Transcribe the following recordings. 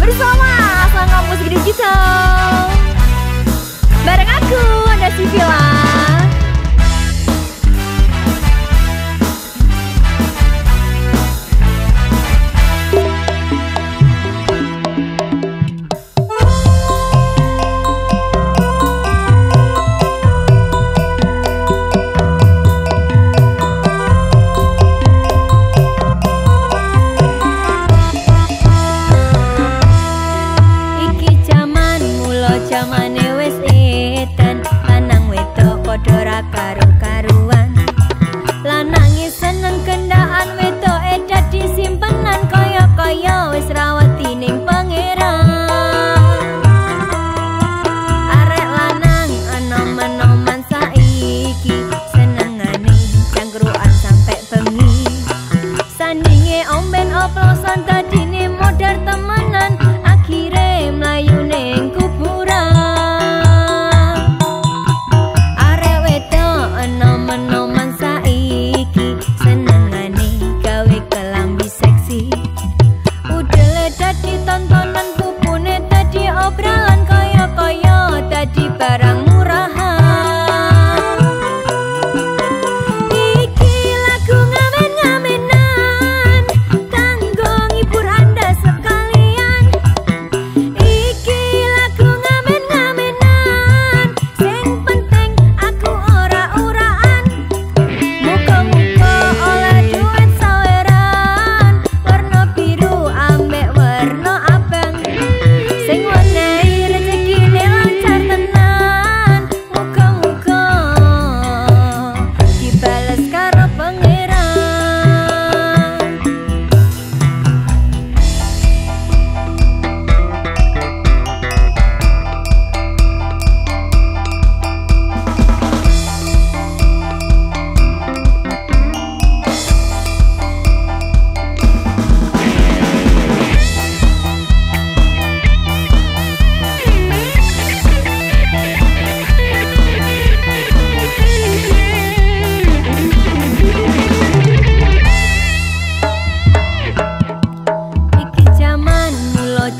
bersama Sangka Musik Digital. Bareng aku, Anda Sivila.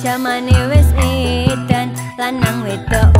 Zaman wis edan lanang wedok